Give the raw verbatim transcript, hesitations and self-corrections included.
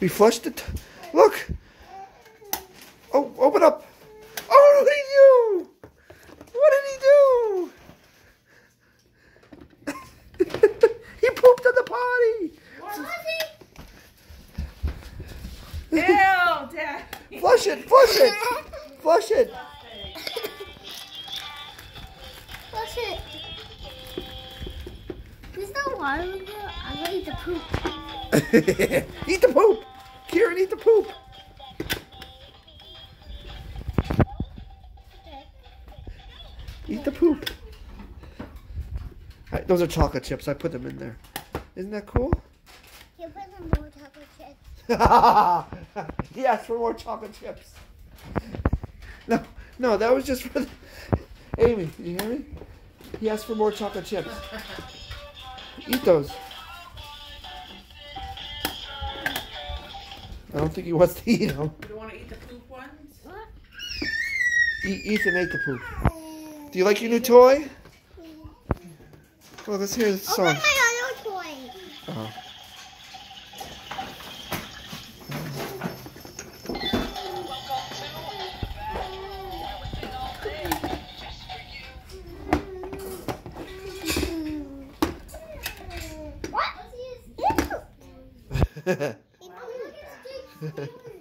We flushed it. Look. Oh, open up. Oh, what did he do? What did he do? He pooped at the potty. What was he? Ew, Dad. Flush it. Flush it. Flush it. Flush it. There's no water in there. I'm gonna eat the poop. Eat the poop. Kieran, eat the poop. Eat the poop. Right, those are chocolate chips. I put them in there. Isn't that cool? You put some more chocolate chips. He asked for more chocolate chips. No, no, that was just for the... Amy, did you hear me? He asked for more chocolate chips. Eat those. I don't think he wants to eat them. You don't want to eat the poop ones? What? Ethan ate the poop. Do you like your new toy? Well, let's hear the song. Open my other toy. Oh. What is it?